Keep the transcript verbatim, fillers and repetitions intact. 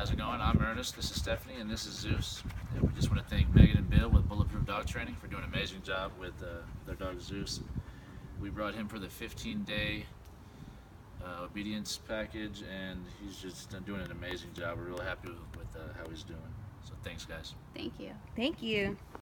How's it going? I'm Ernest, this is Stephanie, and this is Zeus. And we just want to thank Megan and Bill with Bulletproof Dog Training for doing an amazing job with uh, their dog Zeus. We brought him for the fifteen day uh, obedience package, and he's just done doing an amazing job. We're really happy with, with uh, how he's doing. So thanks, guys. Thank you. Thank you.